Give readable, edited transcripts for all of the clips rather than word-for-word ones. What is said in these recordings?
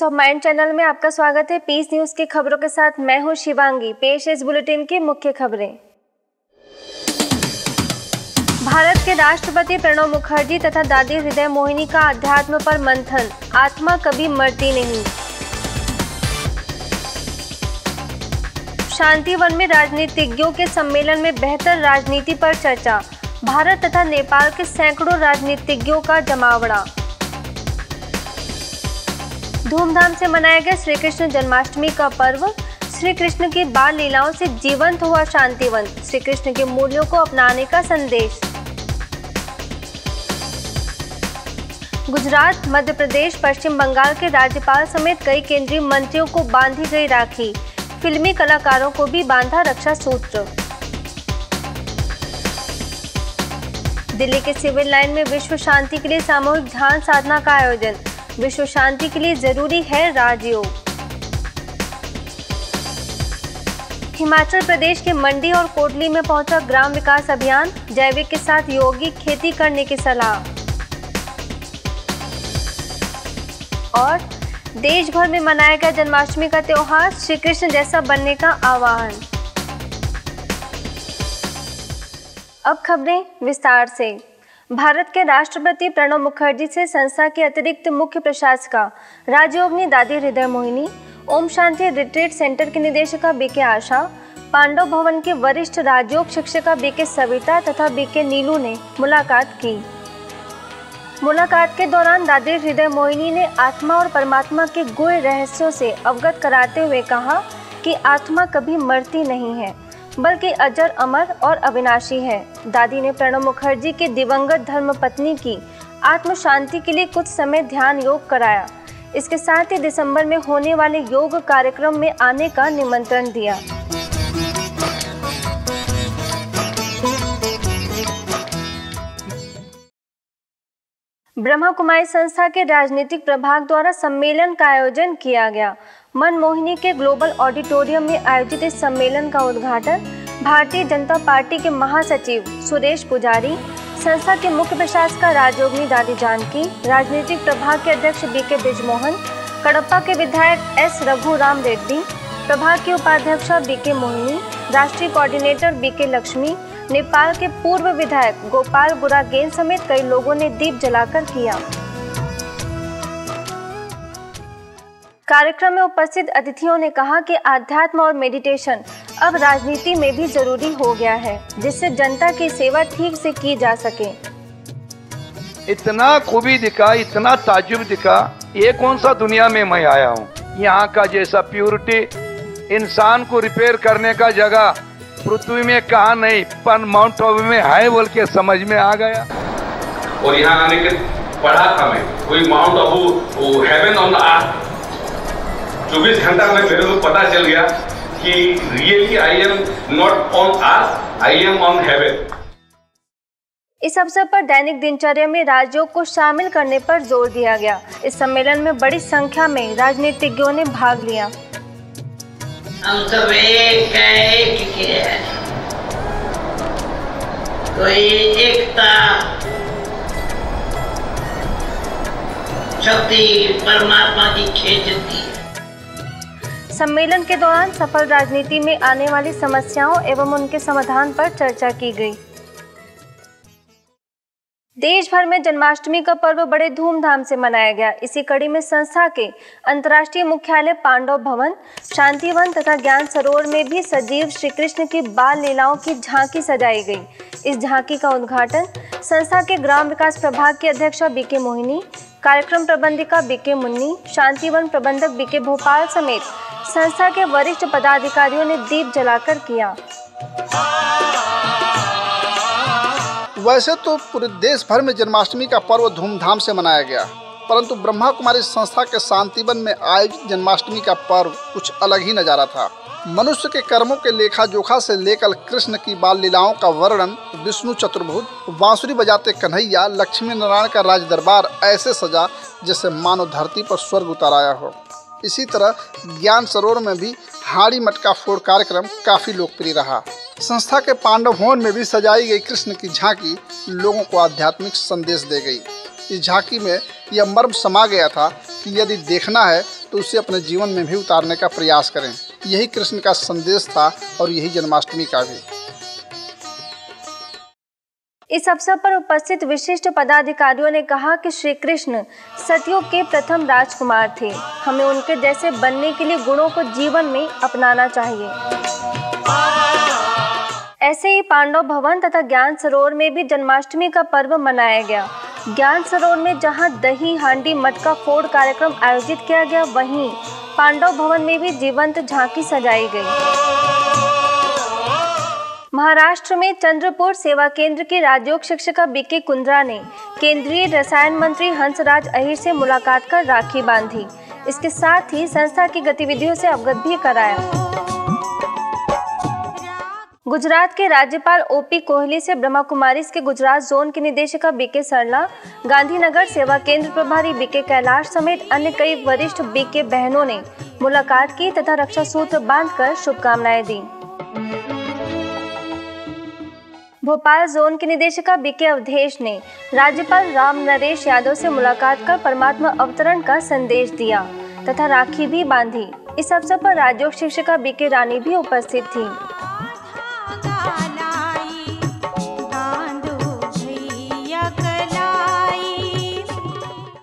Piece of mind channel में आपका स्वागत है। पीस न्यूज की खबरों के साथ मैं हूं शिवांगी। पेश है इस बुलेटिन की मुख्य खबरें। भारत के राष्ट्रपति प्रणब मुखर्जी तथा दादी हृदय मोहिनी का अध्यात्म पर मंथन, आत्मा कभी मरती नहीं। शांतिवन में राजनीतिज्ञों के सम्मेलन में बेहतर राजनीति पर चर्चा, भारत तथा नेपाल के सैकड़ों राजनीतिज्ञों का जमावड़ा। धूमधाम से मनाया गया श्री कृष्ण जन्माष्टमी का पर्व। श्री कृष्ण की बाल लीलाओं से जीवंत हुआ शांतिवन, श्री कृष्ण के मूल्यों को अपनाने का संदेश। गुजरात, मध्य प्रदेश, पश्चिम बंगाल के राज्यपाल समेत कई केंद्रीय मंत्रियों को बांधी गई राखी, फिल्मी कलाकारों को भी बांधा रक्षा सूत्र। दिल्ली के सिविल लाइन में विश्व शांति के लिए सामूहिक ध्यान साधना का आयोजन, विश्व शांति के लिए जरूरी है राजयोग। हिमाचल प्रदेश के मंडी और कोटली में पहुंचा ग्राम विकास अभियान, जैविक के साथ यौगिक खेती करने की सलाह। और देश भर में मनाया गया जन्माष्टमी का त्योहार, श्री कृष्ण जैसा बनने का आह्वान। अब खबरें विस्तार से। भारत के राष्ट्रपति प्रणब मुखर्जी से संस्था के अतिरिक्त मुख्य प्रशासिका राजयोगिनी दादी हृदय मोहिनी, ओम शांति रिट्रीट सेंटर की निदेशिका बीके आशा, पांडव भवन के वरिष्ठ राजयोग शिक्षिका बीके सविता तथा बीके नीलू ने मुलाकात की। मुलाकात के दौरान दादी हृदय मोहिनी ने आत्मा और परमात्मा के गूढ़ रहस्यों से अवगत कराते हुए कहा कि आत्मा कभी मरती नहीं है, बल्कि अजर, अमर और अविनाशी है। दादी ने प्रणब मुखर्जी के दिवंगत धर्मपत्नी की आत्म शांति के लिए कुछ समय ध्यान योग कराया। इसके साथ ही दिसंबर में होने वाले योग कार्यक्रम में आने का निमंत्रण दिया। ब्रह्म कुमारी संस्था के राजनीतिक प्रभाग द्वारा सम्मेलन का आयोजन किया गया। मनमोहिनी के ग्लोबल ऑडिटोरियम में आयोजित इस सम्मेलन का उद्घाटन भारतीय जनता पार्टी के महासचिव सुरेश पुजारी, संस्था के मुख्य प्रशासिका राजयोगिनी दादी जानकी, राजनीतिक प्रभाग के अध्यक्ष बीके बिजमोहन, कड़प्पा के विधायक एस रघुराम रेड्डी, प्रभाग की उपाध्यक्षा बीके मोहिनी, राष्ट्रीय कोऑर्डिनेटर बीके लक्ष्मी, नेपाल के पूर्व विधायक गोपाल गुरागेंद समेत कई लोगों ने दीप जलाकर किया। कार्यक्रम में उपस्थित अतिथियों ने कहा कि आध्यात्म और मेडिटेशन अब राजनीति में भी जरूरी हो गया है, जिससे जनता की सेवा ठीक से की जा सके। इतना खूबी दिखा, इतना ताजुब दिखा, ये कौन सा दुनिया में मैं आया हूँ। यहाँ का जैसा प्योरिटी, इंसान को रिपेयर करने का जगह पृथ्वी में कहा नहीं, पर माउंट आबू में है बोल के समझ में आ गया। और यहाँ आने के पढ़ा था मैं, कोई mount Abu heaven on earth. 24 घंटा में मेरे को पता चल गया कि really I am not on earth, I am on heaven. इस अवसर पर दैनिक दिनचर्या में राजयोग को शामिल करने पर जोर दिया गया। इस सम्मेलन में बड़ी संख्या में राजनीतिज्ञों ने भाग लिया। हम सब एक है, एक ही है, तो ये एकता शक्ति परमात्मा की खेल चलती है। सम्मेलन के दौरान सफल राजनीति में आने वाली समस्याओं एवं उनके समाधान पर चर्चा की गई। देश भर में जन्माष्टमी का पर्व बड़े धूमधाम से मनाया गया। इसी कड़ी में संस्था के अंतर्राष्ट्रीय मुख्यालय पांडव भवन, शांतिवन तथा ज्ञान सरोवर में भी सजीव श्री कृष्ण की बाल लीलाओं की झांकी सजाई गई। इस झांकी का उद्घाटन संस्था के ग्राम विकास प्रभाग की अध्यक्षा बीके मोहिनी, कार्यक्रम प्रबंधिका बीके मुन्नी, शांतिवन प्रबंधक बीके भोपाल समेत संस्था के वरिष्ठ पदाधिकारियों ने दीप जलाकर किया। वैसे तो पूरे देश भर में जन्माष्टमी का पर्व धूमधाम से मनाया गया, परंतु ब्रह्मा कुमारी संस्था के शांतिवन में आयोजित जन्माष्टमी का पर्व कुछ अलग ही नज़ारा था। मनुष्य के कर्मों के लेखा जोखा से लेकर कृष्ण की बाल लीलाओं का वर्णन, विष्णु चतुर्भुज, बांसुरी बजाते कन्हैया, लक्ष्मी नारायण का राज दरबार ऐसे सजा जैसे मानव धरती पर स्वर्ग उतर आया हो। इसी तरह ज्ञान सरोवर में भी हाड़ी मटका फोड़ कार्यक्रम काफ़ी लोकप्रिय रहा। संस्था के पांडव भवन में भी सजाई गई कृष्ण की झांकी लोगों को आध्यात्मिक संदेश दे गई। इस झांकी में यह मर्म समा गया था कि यदि देखना है तो उसे अपने जीवन में भी उतारने का प्रयास करें। यही कृष्ण का संदेश था और यही जन्माष्टमी का भी। इस अवसर पर उपस्थित विशिष्ट पदाधिकारियों ने कहा कि श्री कृष्ण सतयुग के प्रथम राजकुमार थे। हमें उनके जैसे बनने के लिए गुणों को जीवन में अपनाना चाहिए। ऐसे ही पांडव भवन तथा ज्ञान सरोवर में भी जन्माष्टमी का पर्व मनाया गया। ज्ञान सरोवर में जहां दही हांडी मटका फोड़ कार्यक्रम आयोजित किया गया, वहीं पांडव भवन में भी जीवंत झांकी सजाई गई। महाराष्ट्र में चंद्रपुर सेवा केंद्र की राजयोग शिक्षिका बीके कुंद्रा ने केंद्रीय रसायन मंत्री हंसराज अहिर से मुलाकात कर राखी बांधी। इसके साथ ही संस्था की गतिविधियों से अवगत भी कराया। गुजरात के राज्यपाल ओपी कोहली से ब्रह्म कुमारी के गुजरात जोन की निदेशिका बीके सरना, गांधीनगर सेवा केंद्र प्रभारी बीके कैलाश समेत अन्य कई वरिष्ठ बीके बहनों ने मुलाकात की तथा रक्षा सूत्र बांध कर शुभकामनाएं दी। भोपाल जोन की निदेशिका बीके अवधेश ने राज्यपाल राम नरेश यादव से मुलाकात कर परमात्मा अवतरण का संदेश दिया तथा राखी भी बांधी। इस अवसर पर राजयोग शिक्षिका बीके रानी भी उपस्थित थी।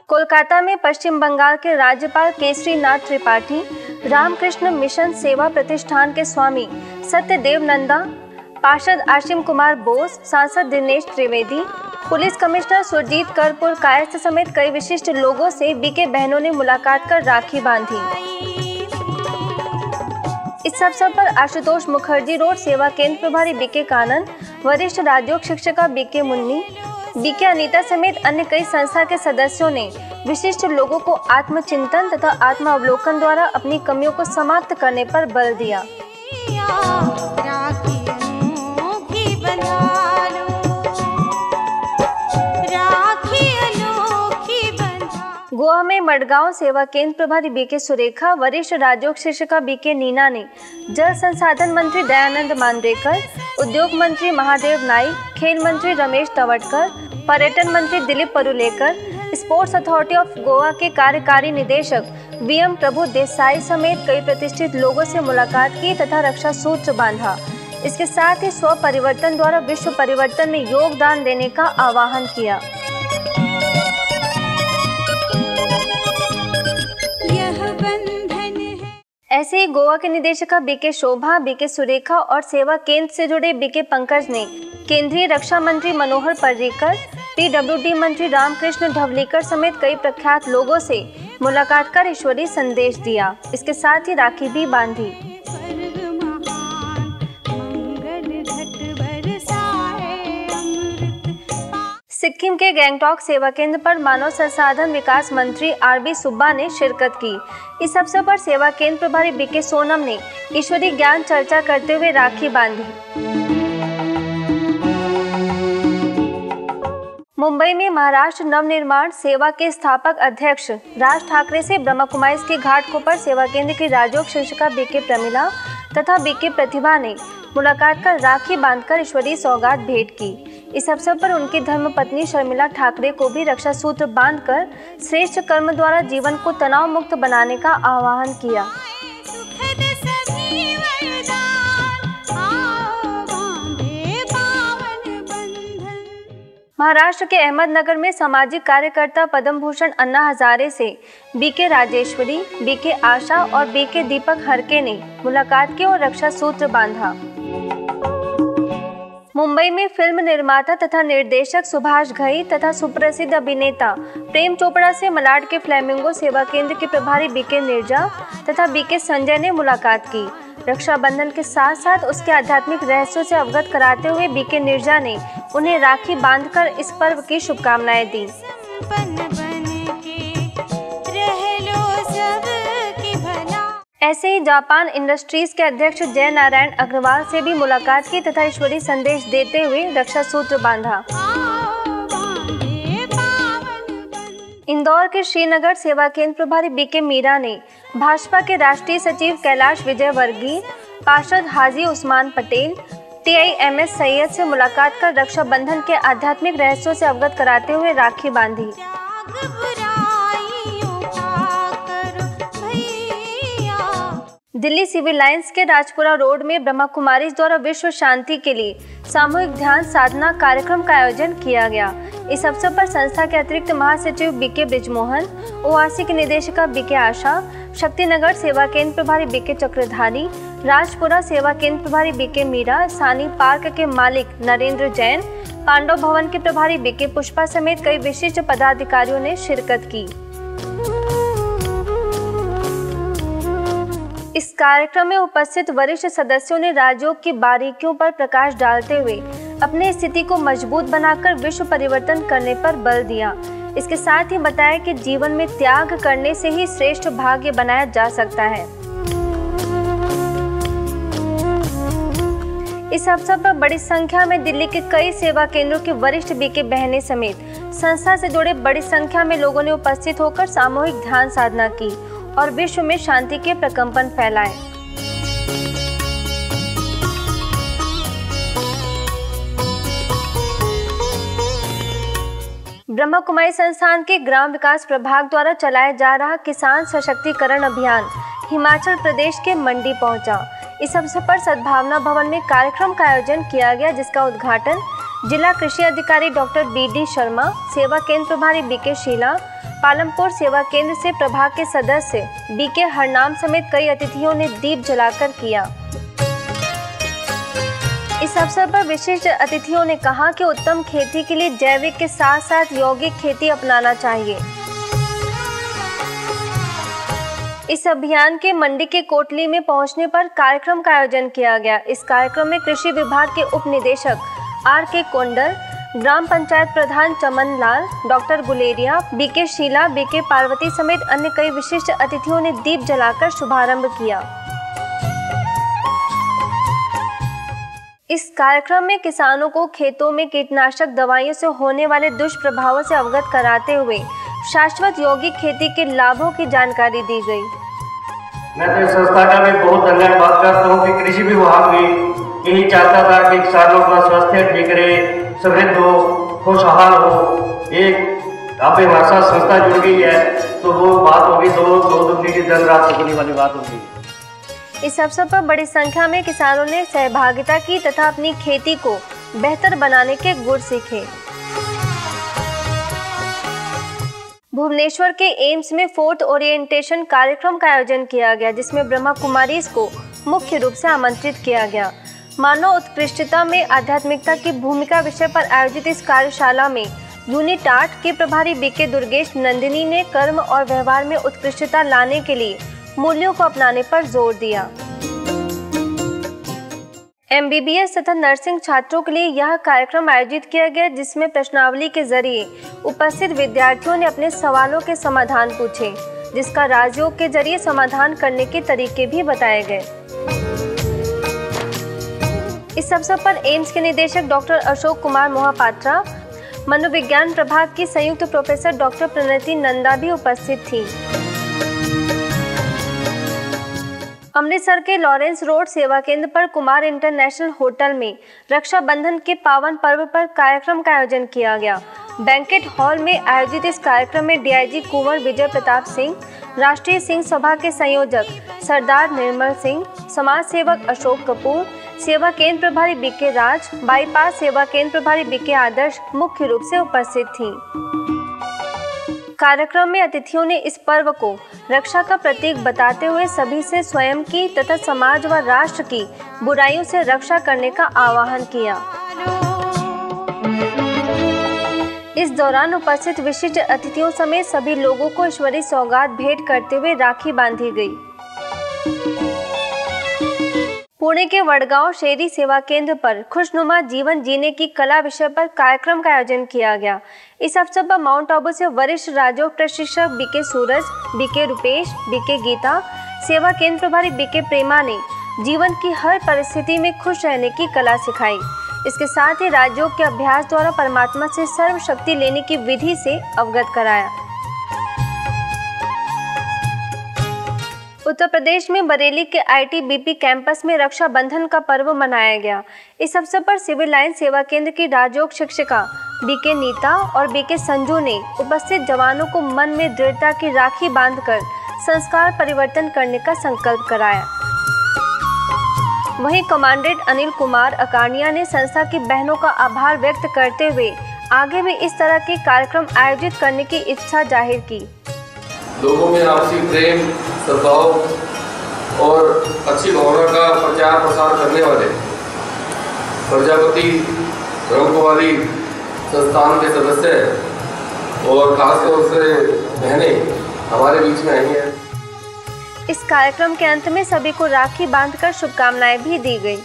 कोलकाता में पश्चिम बंगाल के राज्यपाल केशरी नाथ त्रिपाठी, रामकृष्ण मिशन सेवा प्रतिष्ठान के स्वामी सत्यदेव नंदा, पार्षद आशीष कुमार बोस, सांसद दिनेश त्रिवेदी, पुलिस कमिश्नर सुरजीत करपुर कायस्थ समेत कई विशिष्ट लोगों से बीके बहनों ने मुलाकात कर राखी बांधी। इस अवसर पर आशुतोष मुखर्जी रोड सेवा केंद्र प्रभारी बीके कानन, वरिष्ठ राजयोग शिक्षिका बीके मुन्नी, बीके अनिता समेत अन्य कई संस्था के सदस्यों ने विशिष्ट लोगों को आत्मचिंतन तथा आत्मावलोकन द्वारा अपनी कमियों को समाप्त करने पर बल दिया। गोवा में मडगांव सेवा केंद्र प्रभारी बीके सुरेखा, वरिष्ठ राजयोग शिक्षिका बीके नीना ने जल संसाधन मंत्री दयानंद मांडरेकर, उद्योग मंत्री महादेव नाइक, खेल मंत्री रमेश तवड़कर, पर्यटन मंत्री Dilip Parulekar, sports authority of Goa के कार्यकारी निदेशक वीएम प्रभु देसाई समेत कई प्रतिष्ठित लोगों से मुलाकात की तथा रक्षा सूत्र बांधा। इसके साथ ही स्व परिवर्तन द्वारा विश्व परिवर्तन में योगदान देने का आह्वान किया। ऐसे ही गोवा के निदेशिका बीके शोभा, बीके सुरेखा और सेवा केंद्र से जुड़े बीके पंकज ने केंद्रीय रक्षा मंत्री मनोहर पर्रिकर, पीडब्ल्यूडी मंत्री रामकृष्ण ढवलीकर समेत कई प्रख्यात लोगों से मुलाकात कर ईश्वरीय संदेश दिया। इसके साथ ही राखी भी बांधी। सिक्किम के गैंगटॉक सेवा केंद्र पर मानव संसाधन विकास मंत्री आरबी सुब्बा ने शिरकत की। इस अवसर पर सेवा केंद्र प्रभारी बीके सोनम ने ईश्वरीय ज्ञान चर्चा करते हुए राखी बांधी। मुंबई में महाराष्ट्र नवनिर्माण सेवा के स्थापक अध्यक्ष राज ठाकरे से ब्रह्म कुमारी के घाटकोपर पर सेवा केंद्र की राजयोग शिक्षिका बीके प्रमिला तथा बीके प्रतिभा ने मुलाकात कर राखी बांधकर ईश्वरीय सौगात भेंट की। इस अवसर पर उनकी धर्मपत्नी शर्मिला ठाकरे को भी रक्षा सूत्र बांधकर श्रेष्ठ कर्म द्वारा जीवन को तनाव मुक्त बनाने का आह्वान किया। महाराष्ट्र के अहमदनगर में सामाजिक कार्यकर्ता पद्म भूषण अन्ना हजारे से बीके राजेश्वरी, बीके आशा और बीके दीपक हरके ने मुलाकात की और रक्षा सूत्र बांधा। मुंबई में फिल्म निर्माता तथा निर्देशक सुभाष घई तथा सुप्रसिद्ध अभिनेता प्रेम चोपड़ा से मलाड के फ्लेमिंगो सेवा केंद्र के प्रभारी बीके निर्जा तथा बीके संजय ने मुलाकात की। रक्षाबंधन के साथ साथ उसके आध्यात्मिक रहस्यों से अवगत कराते हुए बीके निर्जा ने उन्हें राखी बांधकर इस पर्व की शुभकामनाएं दी। ऐसे ही जापान इंडस्ट्रीज के अध्यक्ष जय नारायण अग्रवाल से भी मुलाकात की तथा ईश्वरीय संदेश देते हुए रक्षा सूत्र बांधा। इंदौर के श्रीनगर सेवा केंद्र प्रभारी बीके मीरा ने भाजपा के राष्ट्रीय सचिव कैलाश विजयवर्गीय, पार्षद हाजी उस्मान पटेल, TIMS सैयद से मुलाकात कर रक्षाबंधन के आध्यात्मिक रहस्यों से अवगत कराते हुए राखी बांधी। दिल्ली सिविल लाइंस के राजपुरा रोड में ब्रह्म कुमारी द्वारा विश्व शांति के लिए सामूहिक ध्यान साधना कार्यक्रम का आयोजन किया गया। इस अवसर पर संस्था के अतिरिक्त महासचिव बीके बिजमोहन, ओआरसी की निदेशिका बीके आशा, शक्तिनगर सेवा केंद्र प्रभारी बीके चक्रधारी, राजपुरा सेवा केंद्र प्रभारी बीके मीरा, सानी पार्क के मालिक नरेंद्र जैन, पांडव भवन के प्रभारी बीके पुष्पा समेत कई विशिष्ट पदाधिकारियों ने शिरकत की। इस कार्यक्रम में उपस्थित वरिष्ठ सदस्यों ने राजयोग की बारीकियों पर प्रकाश डालते हुए अपनी स्थिति को मजबूत बनाकर विश्व परिवर्तन करने पर बल दिया। इसके साथ ही बताया कि जीवन में त्याग करने से ही श्रेष्ठ भाग्य बनाया जा सकता है। इस अवसर पर बड़ी संख्या में दिल्ली के कई सेवा केंद्रों के वरिष्ठ बीके बहने समेत संस्था से जुड़े बड़ी संख्या में लोगों ने उपस्थित होकर सामूहिक ध्यान साधना की और विश्व में शांति के प्रकंपन फैलाए। ब्रह्म कुमारी संस्थान के ग्राम विकास प्रभाग द्वारा चलाया जा रहा किसान सशक्तिकरण अभियान हिमाचल प्रदेश के मंडी पहुंचा। इस अवसर पर सद्भावना भवन में कार्यक्रम का आयोजन किया गया, जिसका उद्घाटन जिला कृषि अधिकारी डॉक्टर बीडी शर्मा, सेवा केंद्र प्रभारी बीके शीला, पालमपुर सेवा केंद्र से प्रभाग के सदस्य बीके हरनाम समेत कई अतिथियों ने दीप जलाकर किया। इस अवसर पर विशिष्ट अतिथियों ने कहा कि उत्तम खेती के लिए जैविक के साथ साथ यौगिक खेती अपनाना चाहिए। इस अभियान के मंडी के कोटली में पहुंचने पर कार्यक्रम का आयोजन किया गया। इस कार्यक्रम में कृषि विभाग के उप निदेशक आर.के. कोंडल, ग्राम पंचायत प्रधान Chaman Lal, doctor Guleria, BK Sheela, BK Parvati समेत अन्य कई विशिष्ट अतिथियों ने दीप जलाकर शुभारंभ किया। इस कार्यक्रम में किसानों को खेतों में कीटनाशक दवाइयों से होने वाले दुष्प्रभावों से अवगत कराते हुए शाश्वत यौगिक खेती के लाभों की जानकारी दी गई। मैं तो इस संस्था का भी बहुत धन्यवाद करता हूँ कि कृषि विभाग भी यही चाहता था कि किसानों का स्वास्थ्य ठीक रहे, समृद्ध हो, खुशहाल हो। एक आप भाषा संस्था जुड़ गई है तो वो बात होगी दो की जल रात होने वाली बात होगी। इस अवसर पर बड़ी संख्या में किसानों ने सहभागिता की तथा अपनी खेती को बेहतर बनाने के गुर सीखे। भुवनेश्वर के एम्स में 4th ओरिएंटेशन कार्यक्रम का आयोजन किया गया, जिसमें ब्रह्मा कुमारी को मुख्य रूप से आमंत्रित किया गया। मानव उत्कृष्टता में आध्यात्मिकता की भूमिका विषय पर आयोजित इस कार्यशाला में यूनिट 8 के प्रभारी बीके दुर्गेश नंदिनी ने कर्म और व्यवहार में उत्कृष्टता लाने के लिए मूल्यों को अपनाने पर जोर दिया। MBBS तथा नर्सिंग छात्रों के लिए यह कार्यक्रम आयोजित किया गया, जिसमें प्रश्नावली के जरिए उपस्थित विद्यार्थियों ने अपने सवालों के समाधान पूछे, जिसका राजयोग के जरिए समाधान करने के तरीके भी बताए गए। इस अवसर पर एम्स के निदेशक डॉक्टर अशोक कुमार मोहापात्रा, मनोविज्ञान प्रभाग की संयुक्त प्रोफेसर डॉक्टर प्रणति नंदा भी उपस्थित थी। अमृतसर के लॉरेंस रोड सेवा केंद्र पर कुमार इंटरनेशनल होटल में रक्षाबंधन के पावन पर्व पर कार्यक्रम का आयोजन किया गया। बैंकेट हॉल में आयोजित इस कार्यक्रम में DIG कुंवर विजय प्रताप सिंह, राष्ट्रीय सिंह सभा के संयोजक सरदार निर्मल सिंह, समाज सेवक अशोक कपूर, सेवा केंद्र प्रभारी बीके राज, बाईपास सेवा केंद्र प्रभारी बीके आदर्श मुख्य रूप से उपस्थित थी। कार्यक्रम में अतिथियों ने इस पर्व को रक्षा का प्रतीक बताते हुए सभी से स्वयं की तथा समाज व राष्ट्र की बुराइयों से रक्षा करने का आह्वान किया। इस दौरान उपस्थित विशिष्ट अतिथियों समेत सभी लोगों को ईश्वरीय सौगात भेंट करते हुए राखी बांधी गई। पुणे के वडगांव शेरी सेवा केंद्र पर खुशनुमा जीवन जीने की कला विषय पर कार्यक्रम का आयोजन किया गया। इस अवसर पर माउंट आबू से वरिष्ठ राजयोग प्रशिक्षक BK Suraj, BK Rupesh, BK Geeta, सेवा केंद्र प्रभारी बीके प्रेमा ने जीवन की हर परिस्थिति में खुश रहने की कला सिखाई। इसके साथ ही राजयोग के अभ्यास द्वारा परमात्मा से सर्वशक्ति लेने की विधि से अवगत कराया। उत्तर प्रदेश में बरेली के ITBP कैंपस में रक्षाबंधन का पर्व मनाया गया। इस अवसर पर सिविल लाइंस सेवा केंद्र की राजयोग शिक्षिका बीके नीता और बीके संजू ने उपस्थित जवानों को मन में दृढ़ता की राखी बांधकर संस्कार परिवर्तन करने का संकल्प कराया। वहीं कमांडेंट अनिल कुमार अकानिया ने संस्था की बहनों का आभार व्यक्त करते हुए आगे भी इस तरह के कार्यक्रम आयोजित करने की इच्छा जाहिर की। लोगों में आपसी प्रेम, सद्भाव और अच्छी भावना का प्रचार प्रसार करने वाले प्रजापति ब्रह्म कुमारी संस्थान के सदस्य और खासतौर से बहनें हमारे बीच में आई हैं। इस कार्यक्रम के अंत में सभी को राखी बांधकर शुभकामनाएं भी दी गई।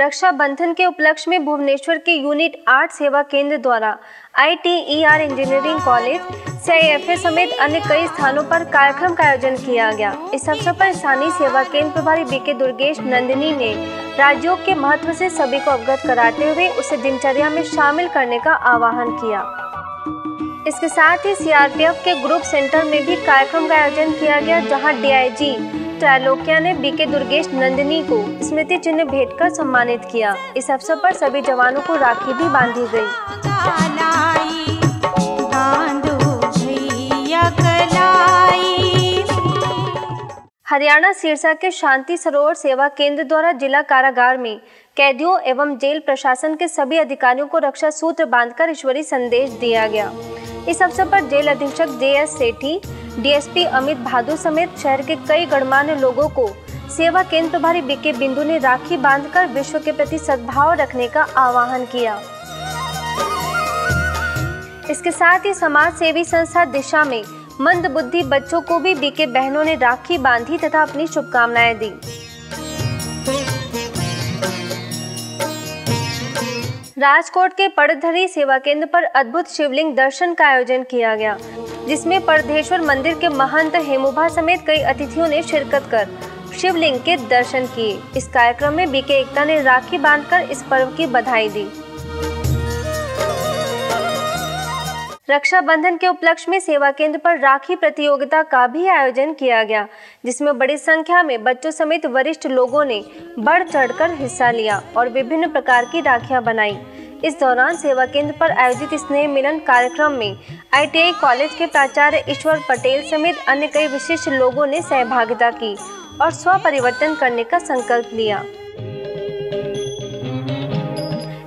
रक्षा बंधन के उपलक्ष्य में भुवनेश्वर के यूनिट 8 सेवा केंद्र द्वारा ITER इंजीनियरिंग कॉलेज CIFA समेत अन्य कई स्थानों पर कार्यक्रम का आयोजन किया गया। इस अवसर पर स्थानीय सेवा केंद्र प्रभारी बीके दुर्गेश नंदिनी ने राजयोग के महत्व से सभी को अवगत कराते हुए उसे दिनचर्या में शामिल करने का आह्वान किया। इसके साथ ही CRPF के ग्रुप सेंटर में भी कार्यक्रम का आयोजन किया गया, जहां DIG त्रैलोक्या ने बीके दुर्गेश नंदिनी को स्मृति चिन्ह भेंट कर सम्मानित किया। इस अवसर पर सभी जवानों को राखी भी बांधी गई। हरियाणा सिरसा के शांति सरोवर सेवा केंद्र द्वारा जिला कारागार में कैदियों एवं जेल प्रशासन के सभी अधिकारियों को रक्षा सूत्र बांधकर ईश्वरी संदेश दिया गया। इस अवसर पर जेल अधीक्षक JS सेठी, DSP अमित भादु समेत शहर के कई गणमान्य लोगों को सेवा केंद्र प्रभारी बीके बिंदु ने राखी बांधकर विश्व के प्रति सद्भाव रखने का आह्वान किया। इसके साथ ही समाज सेवी संस्था दिशा में मंद बुद्धि बच्चों को भी बीके बहनों ने राखी बांधी तथा अपनी शुभकामनाएं दी। राजकोट के पड़धरी सेवा केंद्र पर अद्भुत शिवलिंग दर्शन का आयोजन किया गया, जिसमें परधेश्वर मंदिर के महंत हेमुभा समेत कई अतिथियों ने शिरकत कर शिवलिंग के दर्शन किए। इस कार्यक्रम में बीके एकता ने राखी बांधकर इस पर्व की बधाई दी। रक्षा बंधन के उपलक्ष्य में सेवा केंद्र पर राखी प्रतियोगिता का भी आयोजन किया गया, जिसमें बड़ी संख्या में बच्चों समेत वरिष्ठ लोगों ने बढ़ चढ़कर हिस्सा लिया और विभिन्न प्रकार की राखियां बनाई। इस दौरान सेवा केंद्र पर आयोजित स्नेह मिलन कार्यक्रम में ITI कॉलेज के प्राचार्य ईश्वर पटेल समेत अन्य कई विशिष्ट लोगों ने सहभागिता की और स्व परिवर्तन करने का संकल्प लिया।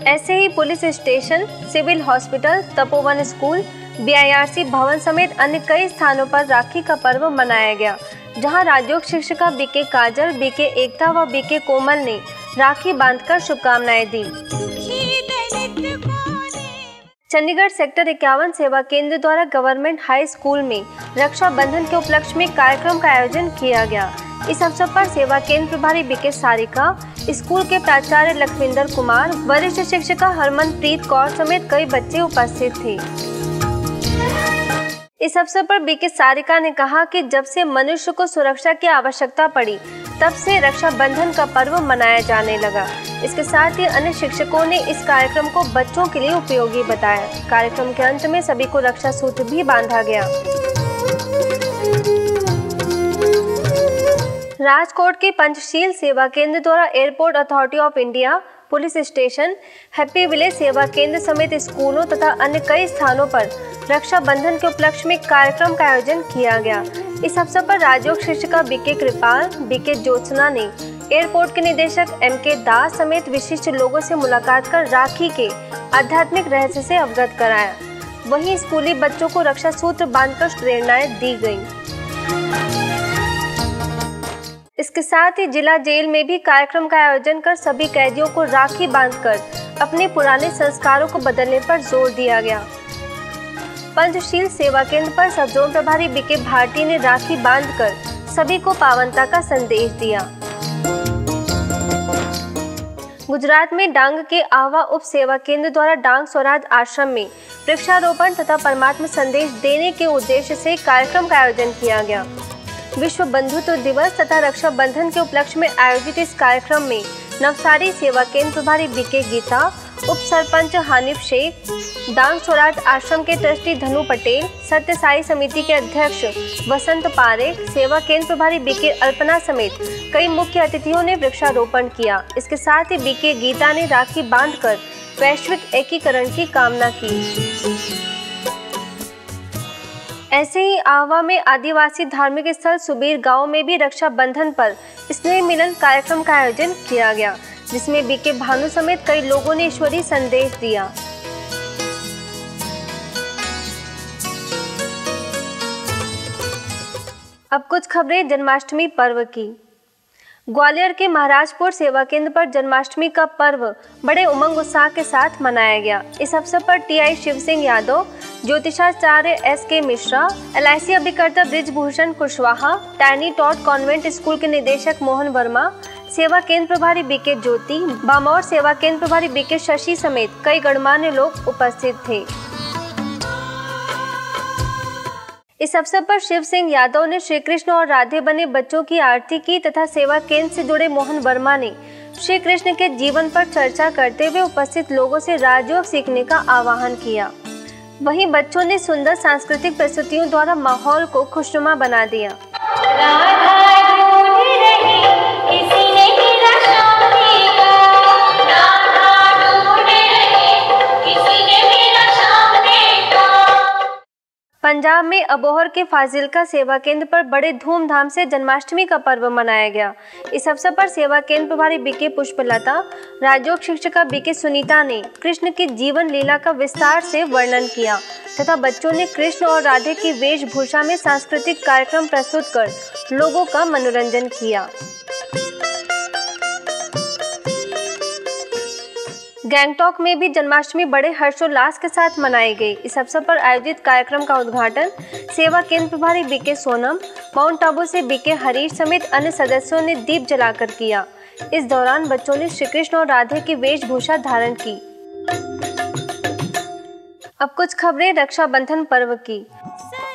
ऐसे ही police station, civil hospital, Tapovan school, BIRC भवन समेत अन्य कई स्थानों पर राखी का पर्व मनाया गया, जहां राजयोग शिक्षिका बीके काजल, बीके एकता व बीके कोमल ने राखी बांधकर शुभकामनाएं दी। चंडीगढ़ सेक्टर 51 सेवा केंद्र द्वारा गवर्नमेंट हाई स्कूल में रक्षा बंधन के उपलक्ष्य में कार्यक्रम का आयोजन किया गया। इस अवसर पर सेवा केंद्र प्रभारी बीके सारिका, स्कूल के प्राचार्य लखविंदर कुमार, वरिष्ठ शिक्षिका हरमनप्रीत कौर समेत कई बच्चे उपस्थित थे। इस अवसर पर बीके सारिका ने कहा कि जब से मनुष्य को सुरक्षा की आवश्यकता पड़ी, तब से रक्षा बंधन का पर्व मनाया जाने लगा। इसके साथ ही अन्य शिक्षकों ने इस कार्यक्रम को बच्चों के लिए उपयोगी बताया। कार्यक्रम के अंत में सभी को रक्षा सूत्र भी बांधा गया। राजकोट के पंचशील सेवा केंद्र द्वारा airport authority of India, police station, happy village सेवा केंद्र समेत स्कूलों तथा अन्य कई स्थानों पर रक्षा बंधन के उपलक्ष्य में कार्यक्रम का आयोजन किया गया। इस अवसर पर राजयोग शिक्षिका बीके कृपाल, बीके ज्योत्सना ने एयरपोर्ट के निदेशक MK दास समेत विशिष्ट लोगों से मुलाकात कर राखी के आध्यात्मिक रहस्य से अवगत कराया। वहीं स्कूली बच्चों को रक्षा सूत्र बांधकर प्रेरणाएं दी गयी। इसके साथ ही जिला जेल में भी कार्यक्रम का आयोजन कर सभी कैदियों को राखी बांधकर अपने पुराने संस्कारों को बदलने पर जोर दिया गया। पंचशील सेवा केंद्र पर सब जोन प्रभारी बीके भारती ने राखी बांधकर सभी को पावनता का संदेश दिया। गुजरात में डांग के आवा उप सेवा केंद्र द्वारा डांग स्वराज आश्रम में वृक्षारोपण तथा परमात्मा संदेश देने के उद्देश्य से कार्यक्रम का आयोजन किया गया। विश्व बंधुत्व दिवस तथा रक्षा बंधन के उपलक्ष्य में आयोजित इस कार्यक्रम में नवसारी सेवा केंद्र प्रभारी बीके गीता, उप सरपंच हानिफ शेख, डांग स्वराज आश्रम के ट्रस्टी धनु पटेल, सत्य साई समिति के अध्यक्ष वसंत पारेख, सेवा केंद्र प्रभारी बीके अल्पना समेत कई मुख्य अतिथियों ने वृक्षारोपण किया। इसके साथ ही बीके गीता ने राखी बांधकर वैश्विक एकीकरण की कामना की। ऐसे ही आवा में आदिवासी धार्मिक स्थल सुबीर गांव में भी रक्षाबंधन पर स्नेह मिलन कार्यक्रम का आयोजन किया गया, जिसमें बीके भानु समेत कई लोगों ने ईश्वरीय संदेश दिया। अब कुछ खबरें जन्माष्टमी पर्व की। ग्वालियर के महाराजपुर सेवा केंद्र पर जन्माष्टमी का पर्व बड़े उमंग उत्साह के साथ मनाया गया। इस अवसर पर टीआई शिव सिंह यादव, ज्योतिषाचार्य एसके मिश्रा, एलआईसी अभिकर्ता Brijbhushan Kushwaha, Taini taught convent school के निदेशक मोहन वर्मा, सेवा केंद्र प्रभारी बीके ज्योति, बामौर सेवा केंद्र प्रभारी बीके शशि समेत कई गणमान्य लोग उपस्थित थे। इस अवसर पर शिव सिंह यादव ने श्री कृष्ण और राधे बने बच्चों की आरती की तथा सेवा केंद्र से जुड़े मोहन वर्मा ने श्री कृष्ण के जीवन पर चर्चा करते हुए उपस्थित लोगों से राजयोग सीखने का आह्वान किया। वहीं बच्चों ने सुंदर सांस्कृतिक प्रस्तुतियों द्वारा माहौल को खुशनुमा बना दिया। पंजाब में अबोहर के फाजिलका सेवा केंद्र पर बड़े धूमधाम से जन्माष्टमी का पर्व मनाया गया। इस अवसर पर सेवा केंद्र प्रभारी बीके पुष्पलता, राजयोग शिक्षिका बीके सुनीता ने कृष्ण की जीवन लीला का विस्तार से वर्णन किया तथा बच्चों ने कृष्ण और राधे की वेशभूषा में सांस्कृतिक कार्यक्रम प्रस्तुत कर लोगों का मनोरंजन किया। गैंगटॉक में भी जन्माष्टमी बड़े हर्षोल्लास के साथ मनाई गई। इस अवसर पर आयोजित कार्यक्रम का उद्घाटन सेवा केंद्र प्रभारी बीके सोनम, माउंट आबू से बीके हरीश समेत अन्य सदस्यों ने दीप जलाकर किया। इस दौरान बच्चों ने श्री कृष्ण और राधे की वेशभूषा धारण की। अब कुछ खबरें रक्षाबंधन पर्व की।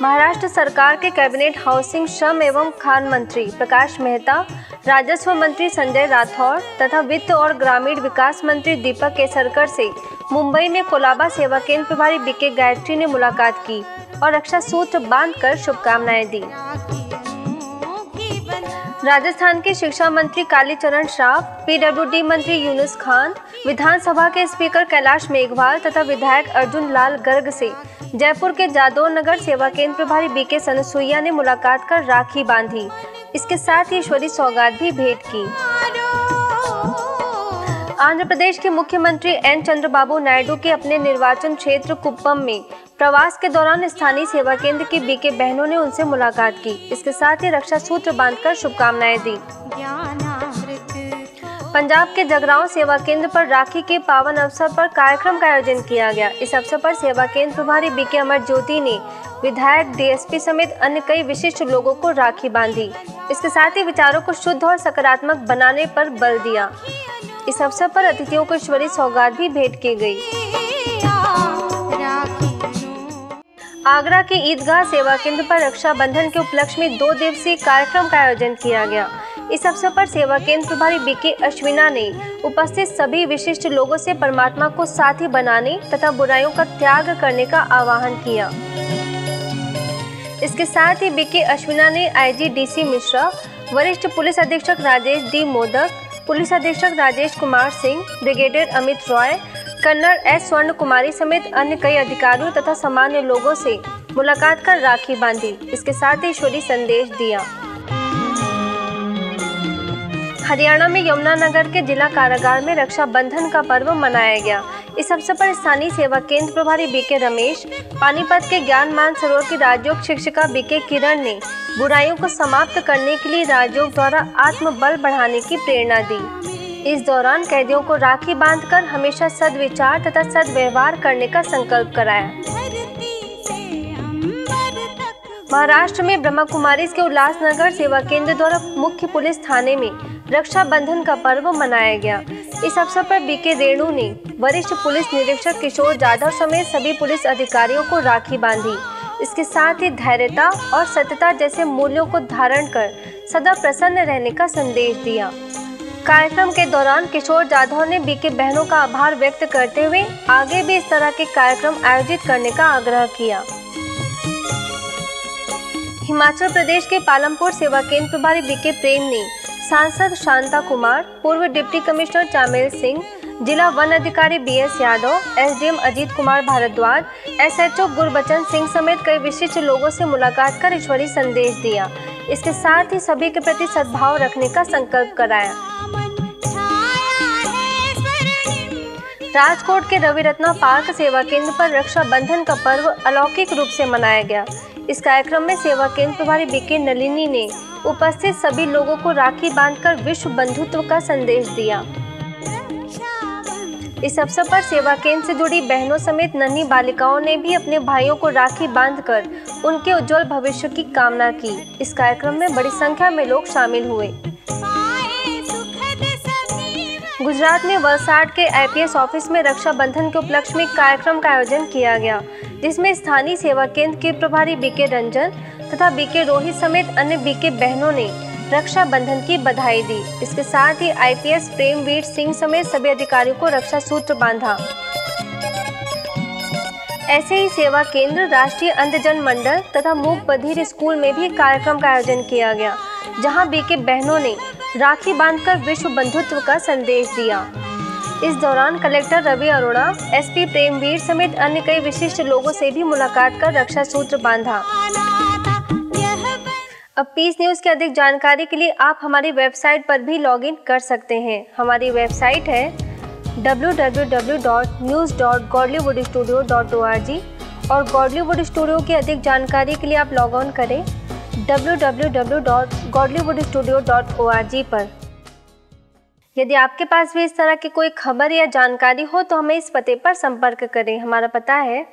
महाराष्ट्र सरकार के कैबिनेट हाउसिंग, श्रम एवं खान मंत्री प्रकाश मेहता, राजस्व मंत्री संजय राठौर तथा वित्त और ग्रामीण विकास मंत्री दीपक केसरकर से मुंबई में कोलाबा सेवा केंद्र प्रभारी बीके गायत्री ने मुलाकात की और रक्षा सूत्र बांधकर शुभकामनाएं दी। राजस्थान के शिक्षा मंत्री कालीचरण श्राफ, पीडब्ल्यूडी मंत्री यूनुस खान, विधानसभा के स्पीकर कैलाश मेघवाल तथा विधायक अर्जुन लाल गर्ग से जयपुर के जादौर नगर सेवा केंद्र प्रभारी बीके सनसुइया ने मुलाकात कर राखी बांधी। इसके साथ ही ईश्वरीय सौगात भी भेंट की। आंध्र प्रदेश के मुख्यमंत्री एन चंद्रबाबू नायडू के अपने निर्वाचन क्षेत्र कुप्पम में प्रवास के दौरान स्थानीय सेवा केंद्र की बीके बहनों ने उनसे मुलाकात की। इसके साथ ही रक्षा सूत्र बांधकर शुभकामनाएं दी। पंजाब के जगराओं सेवा केंद्र पर राखी के पावन अवसर पर कार्यक्रम का आयोजन किया गया। इस अवसर पर सेवा केंद्र प्रभारी बीके अमर ज्योति ने विधायक, डीएसपी समेत अन्य कई विशिष्ट लोगों को राखी बांधी। इसके साथ ही विचारों को शुद्ध और सकारात्मक बनाने पर बल दिया। इस अवसर पर अतिथियों को ईश्वरीय सौगात भी भेंट की गई। आगरा के ईदगाह सेवा केंद्र पर रक्षाबंधन के उपलक्ष्य में 2 दिवसीय कार्यक्रम का आयोजन किया गया। इस अवसर पर सेवा केंद्र प्रभारी बीके अश्विना ने उपस्थित सभी विशिष्ट लोगों से परमात्मा को साथी बनाने तथा बुराइयों का त्याग करने का आह्वान किया। इसके साथ ही बीके अश्विना ने आईजी डीसी मिश्रा, वरिष्ठ पुलिस अधीक्षक राजेश डी मोदक, पुलिस अधीक्षक Rajesh Kumar Singh, brigadier Amit Roy, colonel S स्वर्ण कुमारी समेत अन्य कई अधिकारियों तथा सामान्य लोगों से मुलाकात कर राखी बांधी। इसके साथ ही ईश्वरीय संदेश दिया। हरियाणा में यमुनानगर के जिला कारागार में रक्षाबंधन का पर्व मनाया गया। इस अवसर पर स्थानीय सेवा केंद्र प्रभारी बीके रमेश, पानीपत के ज्ञान मानसरोवर की राजयोग शिक्षिका बीके किरण ने बुराइयों को समाप्त करने के लिए राजयोग द्वारा आत्मबल बढ़ाने की प्रेरणा दी। इस दौरान कैदियों को राखी बांधकर हमेशा सद्विचार तथा सद्व्यवहार करने का संकल्प कराया। महाराष्ट्र में ब्रह्म कुमारी के उल्लासनगर सेवा केंद्र द्वारा मुख्य पुलिस थाने में रक्षाबंधन का पर्व मनाया गया। इस अवसर पर बीके रेणु ने वरिष्ठ पुलिस निरीक्षक किशोर जाधव समेत सभी पुलिस अधिकारियों को राखी बांधी। इसके साथ ही धैर्यता और सत्यता जैसे मूल्यों को धारण कर सदा प्रसन्न रहने का संदेश दिया। कार्यक्रम के दौरान किशोर जाधव ने बीके बहनों का आभार व्यक्त करते हुए आगे भी इस तरह के कार्यक्रम आयोजित करने का आग्रह किया। हिमाचल प्रदेश के पालमपुर सेवा केंद्र प्रभारी बीके प्रेम ने सांसद शांता कुमार, पूर्व डिप्टी कमिश्नर चामेल सिंह, जिला वन अधिकारी BS Yadav, SDM Ajit Kumar Bhardwaj, SHO Gurbachan Singh समेत कई विशिष्ट लोगों से मुलाकात कर ईश्वरीय संदेश दिया। इसके साथ ही सभी के प्रति सद्भाव रखने का संकल्प कराया। राजकोट के रवि रत्ना पार्क सेवा केंद्र पर रक्षाबंधन का पर्व अलौकिक रूप से मनाया गया। इस कार्यक्रम में सेवा केंद्र प्रभारी बीके नलिनी ने उपस्थित सभी लोगों को राखी बांधकर विश्व बंधुत्व का संदेश दिया। इस अवसर पर सेवा केंद्र से जुड़ी बहनों समेत नन्ही बालिकाओं ने भी अपने भाइयों को राखी बांधकर उनके उज्जवल भविष्य की कामना की। इस कार्यक्रम में बड़ी संख्या में लोग शामिल हुए। गुजरात में वलसाड के आईपीएस ऑफिस में रक्षाबंधन के उपलक्ष्य में कार्यक्रम का आयोजन किया गया, जिसमें स्थानीय सेवा केंद्र के प्रभारी बीके रंजन तथा बीके रोहित समेत अन्य बीके बहनों ने रक्षाबंधन की बधाई दी। इसके साथ ही आईपीएस प्रेमवीर सिंह समेत सभी अधिकारियों को रक्षा सूत्र बांधा। ऐसे ही सेवा केंद्र राष्ट्रीय अंधजन मंडल तथा मूक बधिर स्कूल में भी कार्यक्रम का आयोजन किया गया, जहां बीके बहनों ने राखी बांधकर विश्व बंधुत्व का संदेश दिया। इस दौरान कलेक्टर रवि अरोड़ा, एसपी प्रेमवीर समेत अन्य कई विशिष्ट लोगों से भी मुलाकात कर रक्षा सूत्र बांधा। अब पीस न्यूज़ की अधिक जानकारी के लिए आप हमारी वेबसाइट पर भी लॉगिन कर सकते हैं। हमारी वेबसाइट है www.news.godlywoodstudio.org और गॉडलीवुड स्टूडियो की अधिक जानकारी के लिए आप लॉग ऑन करें www.godlywoodstudio.org पर। यदि आपके पास भी इस तरह की कोई खबर या जानकारी हो तो हमें इस पते पर संपर्क करें। हमारा पता है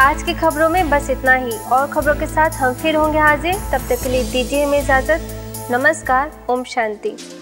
आज की खबरों में बस इतना ही। और खबरों के साथ हम फिर होंगे हाजिर। तब तक के लिए दीजिए हमें इजाजत। नमस्कार। ओम शांति।